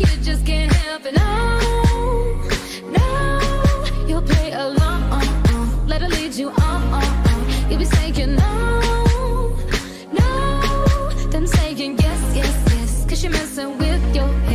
you just can't help it. No, no, you'll play along, let her lead you on, You'll be saying no, no, then saying yes, yes, yes, 'cause you're messing with your head.